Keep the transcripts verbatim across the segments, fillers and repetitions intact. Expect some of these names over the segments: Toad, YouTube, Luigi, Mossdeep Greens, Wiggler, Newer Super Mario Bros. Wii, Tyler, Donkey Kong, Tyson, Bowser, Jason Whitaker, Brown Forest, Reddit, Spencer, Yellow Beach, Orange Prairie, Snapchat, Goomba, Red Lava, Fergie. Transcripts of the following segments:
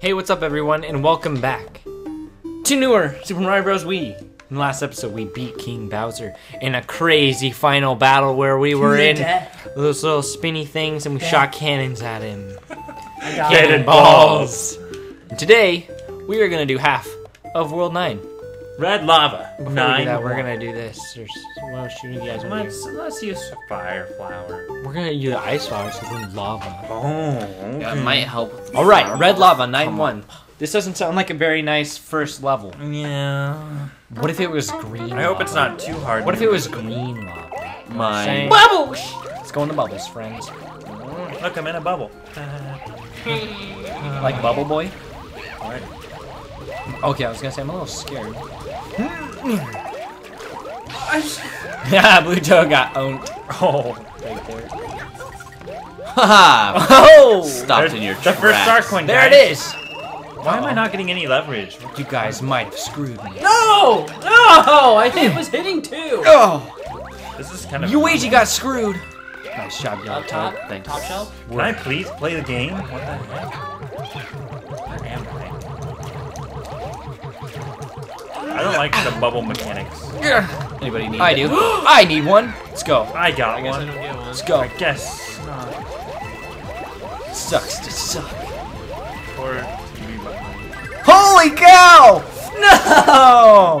Hey, what's up everyone, and welcome back to Newer Super Mario Bros. Wii. In the last episode, we beat King Bowser in a crazy final battle where we were in those little spinny things and we yeah. shot cannons at him. Cannonballs! Today, we are going to do half of World nine. Red lava. Before nine. We do that, we're gonna do this. There's well, shooting guys. Let's do? let's use fire flower. We're gonna use the ice flowers because we're lava. Oh, okay. Yeah, it might help. With the All right, flowers. Red lava nine Come one. On. This doesn't sound like a very nice first level. Yeah. What if it was green? I hope lava? It's not too hard. What if it was green lava? My bubbles. Let's go into bubbles, friends. Look, I'm in a bubble. Like Bubble Boy. All right. Okay, I was gonna say I'm a little scared. Yeah, Blue Toe got owned. Oh, right there. Haha! Oh! Stopped in your tracks. The first star coin. There it is. Why am I not getting any leverage? You guys might have screwed me. No! No! I think it was hitting two. Oh! This is kind of. Luigi got screwed. Nice job, Blue Toe. Thanks. Top shelf. Can I please play the game? What the heck? I don't like the bubble mechanics. Anybody need I it? do. I need one. Let's go. I got I guess one. I don't get one. Let's go. I guess not. Sucks to suck. Or holy cow! No! Oh,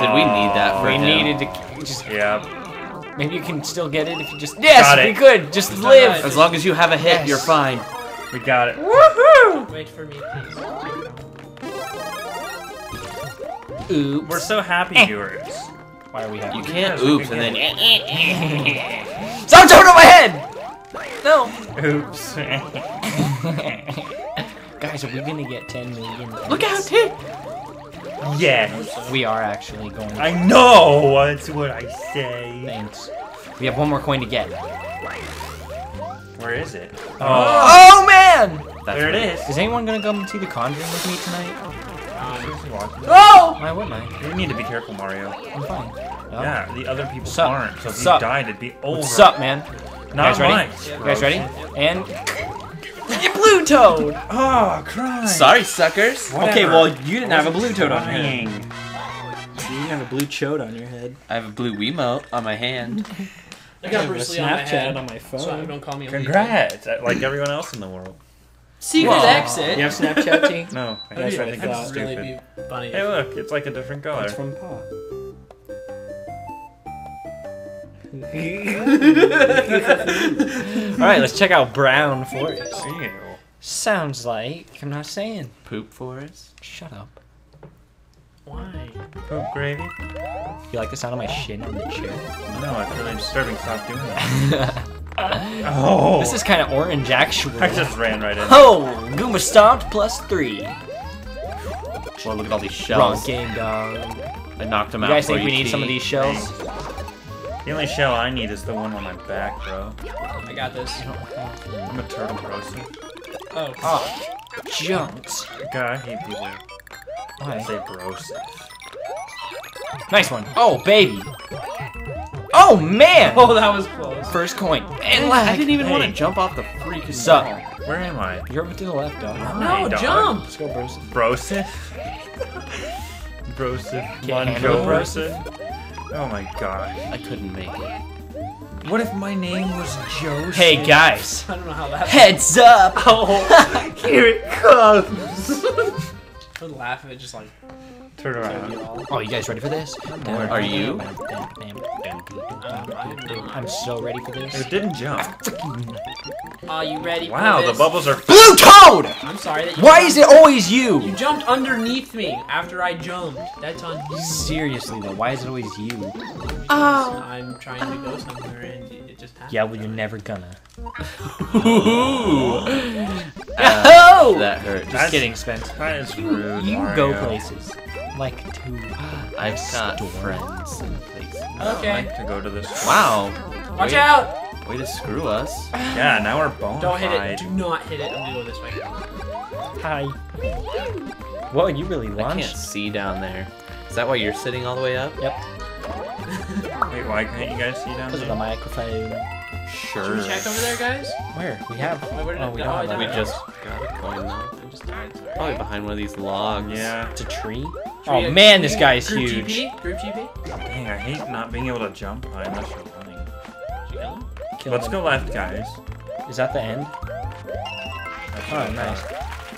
did we need that for We him? needed to just... Yeah. Maybe you can still get it if you just... Yes, we could. Just it's live. Right. As long as you have a hit, yes. You're fine. We got it. Woohoo! Wait for me, please. Oops. We're so happy, eh. viewers. Why are we happy? You can't oops and then. Stop jumping on my head! No! Oops. Guys, are we gonna get ten million? Minutes? Look out, hit! Yes! We are actually going to. I know! That's what I say. Thanks. We have one more coin to get. Where is it? Oh, oh man! That's there it is. Is. Is anyone gonna come see The Conjuring with me tonight? Oh! Why wouldn't I? You need to be careful, Mario. I'm fine. Yep. Yeah, the other people Sup? aren't. So if Sup? you died, it'd be over. What's up, man? Not mine. You guys ready? Yeah. You guys ready? And you blue toad. Oh, crying. Sorry, suckers. Whatever. Okay, well you didn't have a blue toad on your head. You didn't have a blue toad on your head. I have a blue Wiimote on my hand. I got Bruce Lee on my head on my phone. So don't call me. Congrats, like everyone else in the world. Secret Whoa. exit. You have Snapchat, T? No, I guess I think it's stupid. Really be funny. Hey, look, it's like a different color. It's from Pa. All right, let's check out Brown Forest. Ew. Sounds like I'm not saying poop forest. Shut up. Why? Poop gravy. You like the sound of my shin on the chair? No, it's really disturbing. Stop doing that. Oh. This is kind of orange, actually. I just ran right in. Oh, Goomba stomped plus three. Well, look at all these shells. Wrong game, dog. I knocked them out. You guys think we need some of these shells? The only shell I need is the one on my back, bro. I got this. I'm a turtle, bro. Oh. Oh. Jumped. God, I hate people. I say bros. Nice one. Oh, baby. Oh man! Oh, that was close. First coin. And lag. I didn't even hey. want to jump off the freaking Sup. Ball. Where am I? You're over to the left, dog. No, no dog. jump! Let's go, Brosif. Brosif? Brosif. Mongo Brosif. Oh my god. I couldn't make it. What if my name was Joseph? Hey guys! I don't know how that Heads works. up! Oh, here it comes! I would laugh at it just like... Turn around. Oh, you guys ready for this? Or are you? I'm so ready for this. It didn't jump. Are you ready wow, for this? Wow, the bubbles are... Blue Toad! I'm sorry that you... Why is it always you? You jumped underneath me after I jumped. That's on you. Seriously, though, why is it always you? Oh! I'm trying to go somewhere and it just happened. Yeah, well, you're never gonna. uh, that hurt. Just That's, kidding, Spence. That is rude, You Mario. go places. Like to I've got store. friends in places. Okay. I like to go to this store. Wow. Watch way, out! Way to screw us. Yeah, now we're boned. Don't hit it. Do not hit it. I'm gonna go this way. Hi. Whoa, you really launched. I can't see down there. Is that why you're sitting all the way up? Yep. Wait, why can't you guys see down there? Because of the microphone. Sure. Should we check over there, guys? Where? We have. Oh, we, don't oh, have we just got a coin, though. just died. Probably behind one of these logs. Yeah. It's a tree. tree oh man, this guy is huge. Group G P? Group G P? Dang, I hate not being able to jump behind unless you're running. Did you kill him? Kill Let's him. go left, guys. Is that the end? Oh, nice.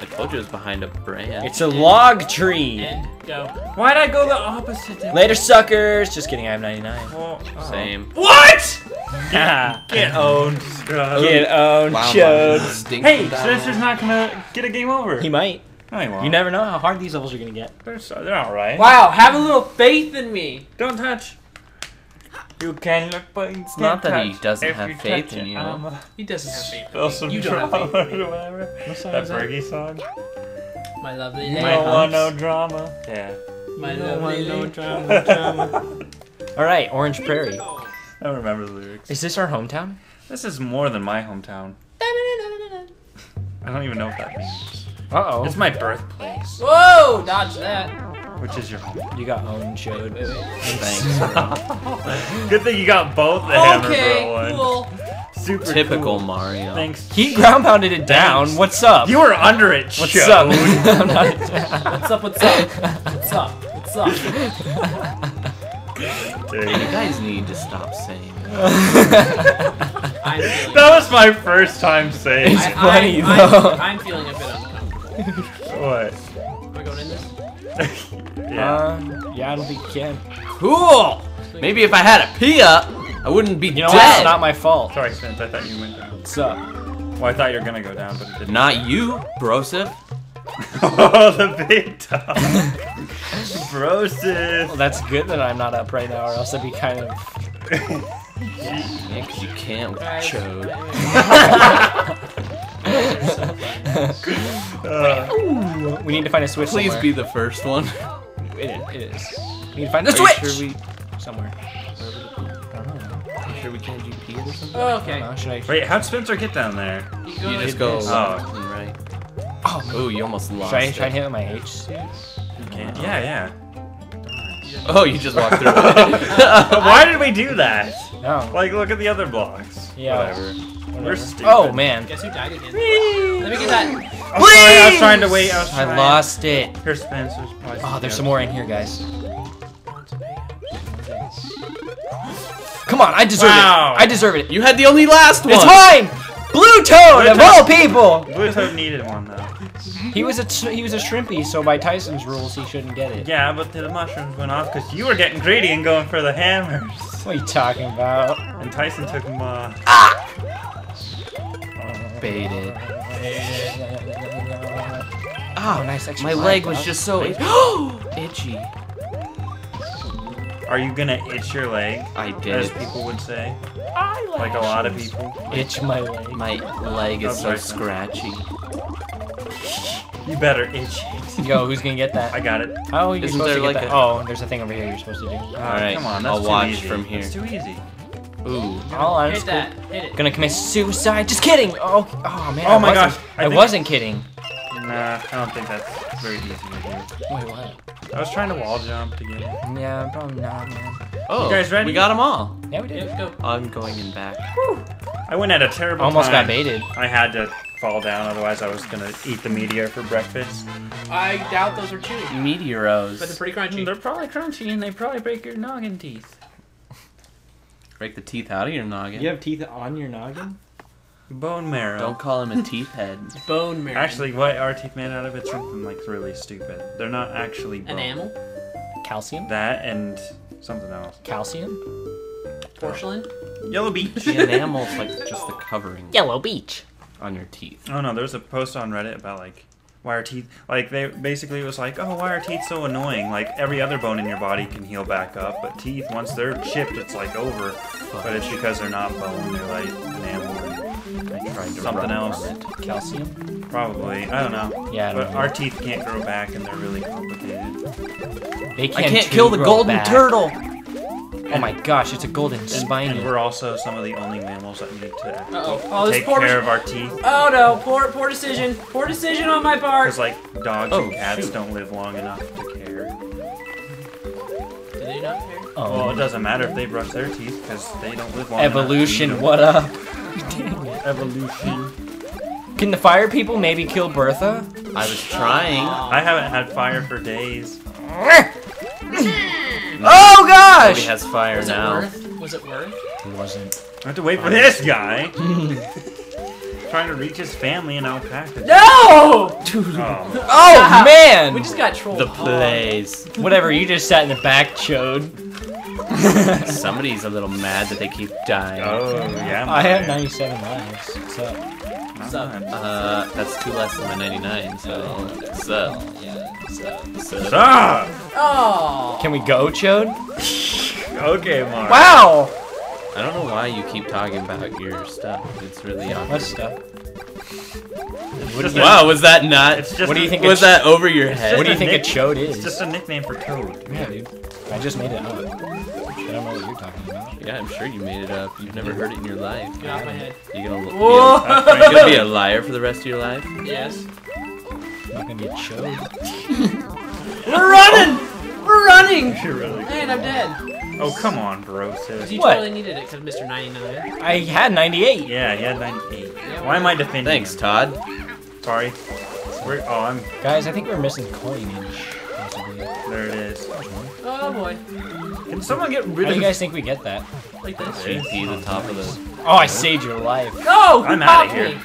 I told you it was behind a branch. It's a end. log tree. End. Go. Why'd I go the opposite way? Later, suckers. Just kidding. I have ninety-nine. Well, uh-oh. Same. What? Get, get owned. Get owned, Chodes. Wow, hey, Sinister's not gonna get a game over. He might. No, he won't. You never know how hard these levels are gonna get. They're so, they're all right. Wow, have a little faith in me. Don't touch. You can look, but it's, it's not that he doesn't if have faith in you. Um, he doesn't have faith in me. You don't have faith in me. That Fergie song? My lovely lady. My want no drama. Yeah. My lovely no drama. drama. Alright, Orange Prairie. I don't remember the lyrics. Is this our hometown? This is more than my hometown. I don't even know what that means. Uh-oh. It's my birthplace. Whoa! Dodge that. Which is your home? You got owned, Jode. Thanks. Good thing you got both the okay, hammer for cool. one. Super Typical cool. Mario. Thanks. He ground pounded it down. Thanks. What's up? You were under it, What's Jode. up? What's up? What's up? What's up? What's up? Hey, you guys need to stop saying that. That was my first time saying it's funny, I, I, though. I'm, I'm feeling a bit uncomfortable. What? Am I going in this? Yeah. Uh, yeah, I don't think you can. Cool! Maybe if I had a pee up, I wouldn't be you know dead. What? It's not my fault. Sorry, Spence, I thought you went down. What's up? Well, I thought you were gonna go down, but it didn't. Not you, Brosif. Oh, the big dog. Brosif. Well, that's good that I'm not up right now, or else I'd be kind of... Yeah, because you can't chode. uh, we need to find a switch Please somewhere. be the first one. It, it is. We need to find a Are switch! Sure we, somewhere. I don't know. Are you sure we can't G P it or something? Oh, okay. I Should I... Wait, how'd Spencer get down there? You, you just go left and right. Oh, Ooh, you almost lost Should I try and hit it with my H? You can. Yeah, yeah. Oh, you just walked through it. Why did we do that? No. Like, look at the other blocks. Yeah. Whatever. We're stupid. Oh man! Guess who died again? Please. Let me get that. I'm sorry, I was trying to wait. I, was I lost it. Here's Spencer's prize. Oh, there's some more in here, guys. Come on, I deserve wow. it. I deserve it. You had the only last one. It's mine. Blue Toad of all people. Blue Toad needed one though. He was a he was a shrimpy, so by Tyson's rules, he shouldn't get it. Yeah, but the mushrooms went off because you were getting greedy and going for the hammers. What are you talking about? And Tyson took them off. Ah! Baited. Oh, nice exercise. My leg was just so itchy. itchy. Are you gonna itch your leg? I did. As people would say. I like, like a lot of people. Itch my leg. My leg is so scratchy. You better itch it. Yo, who's gonna get that? I got it. Oh, you're Isn't supposed there to get like that. A... Oh, there's a thing over here you're supposed to do. All right, come on. That's I'll too watch easy. from here. It's too easy. Ooh. Oh, I'm Hit that. Hit it. Gonna commit suicide. Just kidding. Oh, oh man. Oh my I gosh. I, I wasn't kidding. Nah, I don't think that's very easy to do. Wait, what? I was trying to wall jump to get it. Yeah, probably not, man. Oh, you guys ready? We got them all. Yeah, we did. Yeah, go. I'm going in back. Woo. I went at a terrible Almost time. Almost got baited. I had to fall down, otherwise I was gonna eat the meteor for breakfast. I doubt those are chewy. Meteoros. But they're pretty crunchy. They're probably crunchy, and they probably break your noggin teeth. Break the teeth out of your noggin. You have teeth on your noggin? Bone marrow. Don't call him a teeth head. It's bone marrow. Actually, what are teeth made out of? It's something like really stupid. They're not actually bone. Enamel? Calcium? That and something else. Calcium? Porcelain? Yellow Beach. The enamel's like just the covering. Yellow Beach. On your teeth. Oh no, there was a post on Reddit about like, why are teeth, like they basically it was like, oh, why are teeth so annoying? Like every other bone in your body can heal back up, but teeth, once they're chipped, it's like over. But it's because they're not bone, they're like enamel and something else. Calcium? Probably, I don't know. Yeah. I don't but know. Our teeth can't grow back, and they're really complicated. They can't I can't kill the golden back. turtle. Oh my gosh, it's a golden spiny. And, and we're also some of the only mammals that need to uh -oh. Oh, take poor care of our teeth. Oh no, poor poor decision. Poor decision on my part. Because like dogs oh, and cats shoot. don't live long enough to care. Do they not care? Oh. Well, it doesn't matter if they brush their teeth because they don't live long Evolution, enough. Evolution, what up? Dang it. Evolution. Can the fire people maybe kill Bertha? I was trying. I haven't had fire for days. Oh gosh! He has fire was now. It worth? Was it worth? It wasn't. I have to wait for this guy. Trying to reach his family in Alpaca. No! Oh, oh man! We just got trolled. The plays. Whatever, you just sat in the back, Chode. Somebody's a little mad that they keep dying. Oh, yeah. I have ninety-seven lives. What's up? What's up? Uh, that's two less than my ninety-nine, so. What's up? What's up? Oh! Can we go, Chode? Okay, Mark. Wow! I don't know why you keep talking about your stuff. It's really obvious. What stuff? What is, wow, was that not? It's just what do you think? Was that over your head? What do you think a chode is? It's just a nickname for Toad. Yeah, dude. I just made it up. I don't know what you're talking about. Yeah, I'm sure you made it up. You've never heard it in your life. Get off my head. You're gonna look. Whoa! You're gonna be a liar for the rest of your life? Yes. I'm not gonna be a chode. We're running! We're running! You're really Man, I'm dead. Oh, come on, bro, sis. You what? Totally needed it, because Mister ninety-nine. I had ninety-eight. Yeah, he had ninety-eight. Yeah, why am I defending Thanks, him? Todd. Sorry. We're, oh, I'm... Guys, I think we're missing coinage. There it is. Oh, boy. Can someone get rid How of... How do you guys think we get that? Like this. Right? See the top of the... Oh, I saved your life. No! I'm out of here.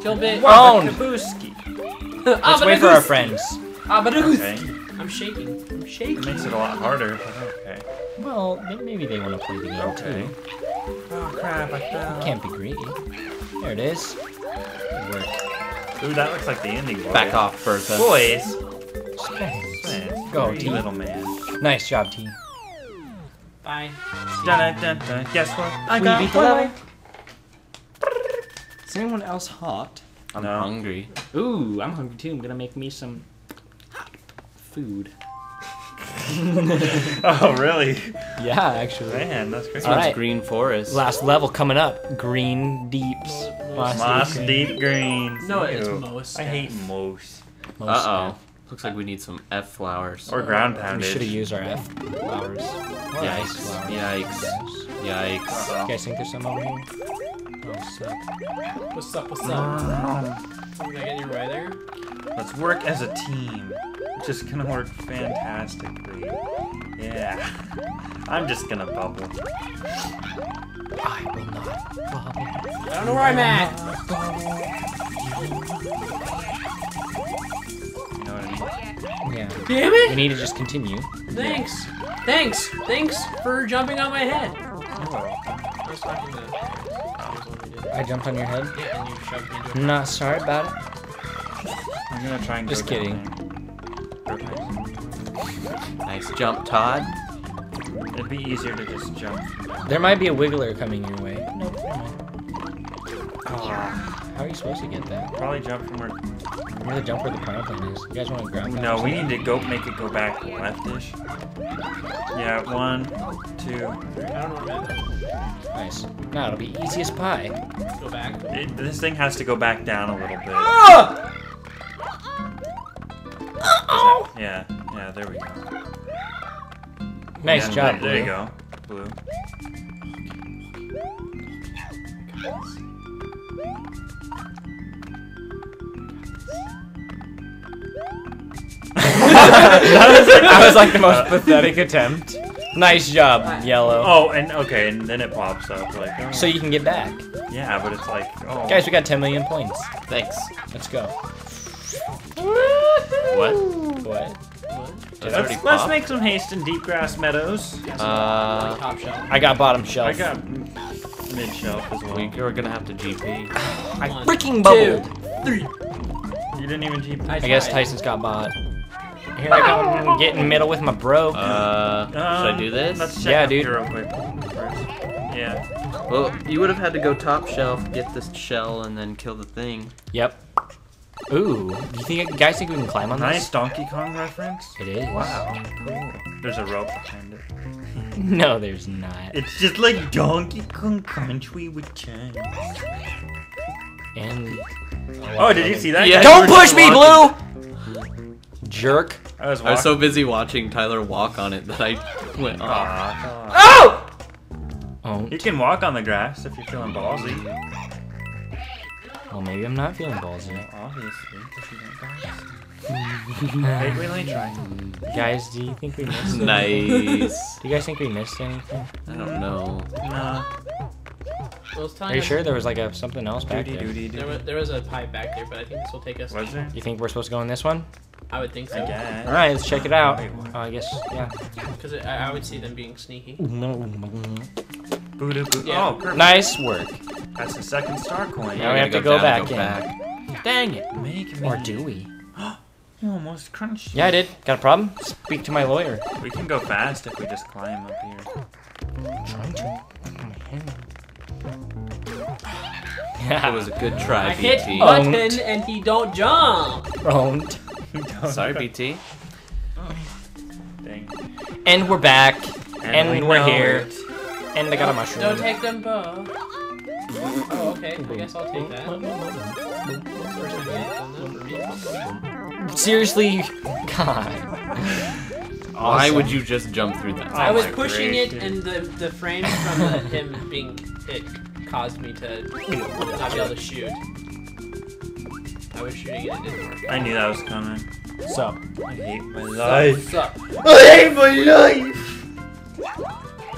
Kill big. Oh, Kabooski. Let's wait for our friends. Okay. I'm shaking. I'm shaking. It makes it a lot harder. Okay. Well, maybe they want to play the game okay. too. Oh crap! I fell. Can't be greedy. There it is. Good work. Ooh, that looks like the ending. Boy. Back off, Bertha. Boys. Nice. Go, T. Little man. Nice job, T. Bye. Dun dun dun. Guess what? I got beat the level. Is anyone else hot? I'm no. hungry. Ooh, I'm hungry too. I'm gonna make me some. Food. Oh, really? Yeah, actually. Man, that's crazy. All right. Green Forest. Last level coming up. Green Deeps. Last, Last deep, green. deep Greens. No, it's most. I hate most. most Uh oh. Looks like we need some F flowers. Or ground poundage. We should have used our F flowers. Yikes. Flowers. Yikes. Yikes. Yikes. You guys think there's some over here? What's up? What's up? What's up? Can I get you right there? Let's work as a team. Just gonna work fantastically. Yeah. I'm just gonna bubble. I will not bubble. I don't know where I'm at! You know what I mean? Yeah. Damn it! We need to just continue. Thanks! Yeah. Thanks! Thanks for jumping on my head! I jumped on your head? Yeah, and you shoved me into it. I'm not sorry about it. I'm gonna try and go Just kidding. There. Nice jump, Todd. It'd be easier to just jump. There might be a wiggler coming your way. Nope. Oh. How are you supposed to get that? Probably jump from where... Where the jump where the power plane is. You guys want to grab that? No, we need to go make it go back left-ish. Yeah, one, two, three. I don't know where Nice. Now it'll be easy as pie. Go back. It, this thing has to go back down a little bit. Ah! Uh-oh! Yeah. Yeah, there we go. Nice yeah, job, Blue. There you go, Blue. that, was like, that was like the most uh, pathetic attempt. Nice job, Yellow. Oh, and okay, and then it pops up like. Oh. So you can get back. Yeah, but it's like. Oh. Guys, we got ten million points. Thanks. Let's go. What? What? Let's, let's make some haste in deep grass meadows. Uh, Top shelf. I got bottom shelf. I got mid shelf as well. We're gonna have to G P. I One, freaking bubbled. Two, three. You didn't even G P. I, I guess Tyson's got bot. Here I go. I'm getting middle with my bro. Uh, um, should I do this? Let's check yeah, dude. Here real quick first. Yeah. Well, you would have had to go top shelf, get this shell, and then kill the thing. Yep. Ooh, do you think you guys think we can climb on this? Nice Donkey Kong reference. It is. Wow. Ooh. There's a rope behind it. No, there's not. It's just like Donkey Kong Country with chains. And oh, did you see that? Yeah, don't push me, Blue. Jerk. I was, I was so busy watching Tyler walk on it that I went. Aww. Oh! Oh! You can walk on the grass if you're feeling ballsy. Well, maybe I'm not feeling ballsy. Well, obviously, because you don't die. We really tried. Guys, do you think we missed anything? Nice. Do you guys think we missed anything? I don't know. No. Are you sure there was like a something else back there? There was, there was a pipe back there, but I think this will take us. Was there? You think we're supposed to go in this one? I would think so. All right, let's check it out. Oh, I guess, yeah. Because I, I would see them being sneaky. Yeah. Oh, perfect. Nice work. That's the second star coin. Now we have to go, go down, back go in. Back. Dang it. Make or do we? You almost crunched. Yeah, I did. Got a problem? Speak to my lawyer. We can go fast if we just climb up here. Trying to. That was a good try, B T. I hit button don't. And he don't jump. Don't. Sorry, B T. Oh. Dang. And we're back. And, and we we're here. It. And I got a mushroom. Don't take them both. Oh, okay. I guess I'll take that. Seriously? God. Awesome. Why would you just jump through that? Oh, I was pushing gracious. It, and the, the frame from the, him being hit caused me to not be able to shoot. I was shooting it, it didn't work. I knew that was coming. Sup? I hate my life. Sup? I hate my life!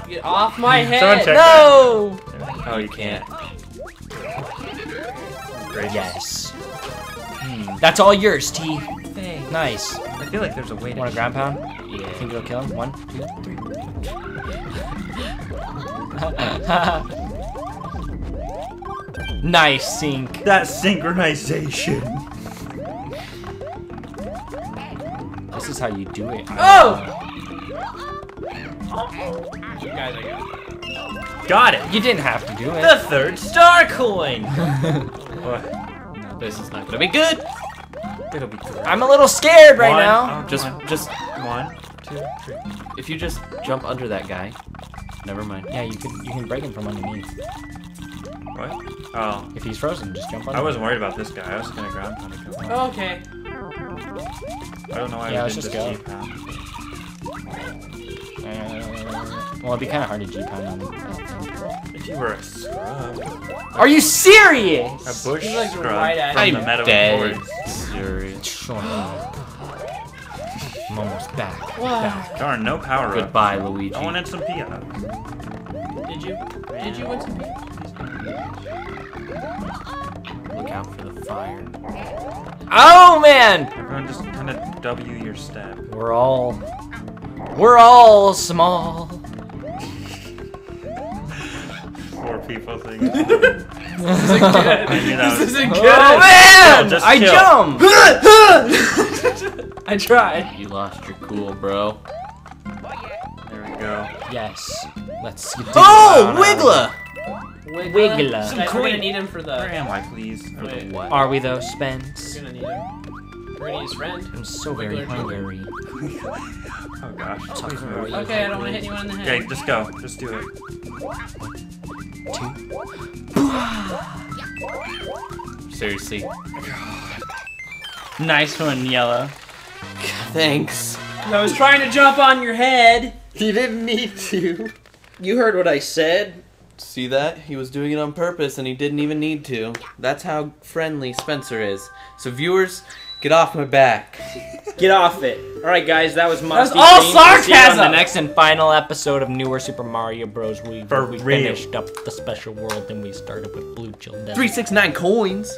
Get off my head! No! That. Oh, you can't. Gracious. Yes. Hmm. That's all yours, T. Thanks. Nice. I feel like there's a way to. Want a ground pound? Yeah. I think it'll kill him. One, two, three. Nice sync. That synchronization. This is how you do it. Oh! You guys are good. Got it. You didn't have to do it. The third star coin. No, this is not gonna be good. It'll be good. I'm a little scared right one, now. Oh, just, one. just one, two, three. If you just jump under that guy, never mind. Yeah, you can, you can break him from underneath. What? Oh. If he's frozen, just jump under. I wasn't worried about this guy. I was gonna ground pound him. Oh, okay. I don't know why. Yeah, I let's just go. Uh, well, it'd be kind of hard to G pound on him. If you were a scrub. Are you serious? A bush like scrub right at from the metal boards. I'm almost back. Wow. Back. Darn, no power up. Goodbye, Luigi. I wanted some peanuts. Did you? Did you want some peanuts? Look out for the fire. Oh man! Everyone, just kind of W your step. We're all, we're all small. Four people think. This isn't good. This isn't good. Oh man! No, I jumped! I tried. You lost your cool, bro. There we go. Yes. Let's get oh! Wiggler! Wiggler. Wiggler. Some coin. We're gonna need him for the... Where am I, please? For the what? Are we, though, Spence? We're gonna need him. We're gonna use friend. I'm so Wiggler very hungry. Oh gosh. Okay, okay, I don't wanna hit anyone in the head. Okay, just go. Just do it. Two. Seriously. Nice one, Yellow. Thanks. I was trying to jump on your head. You didn't need to. You heard what I said. See that? He was doing it on purpose and he didn't even need to. That's how friendly Spencer is. So viewers, get off my back. Get off it. Alright guys, that was Musty. That was all sarcasm! See you on the next and final episode of Newer Super Mario Bros. Wii. We, we finished up the special world and we started with blue chill. three sixty-nine coins!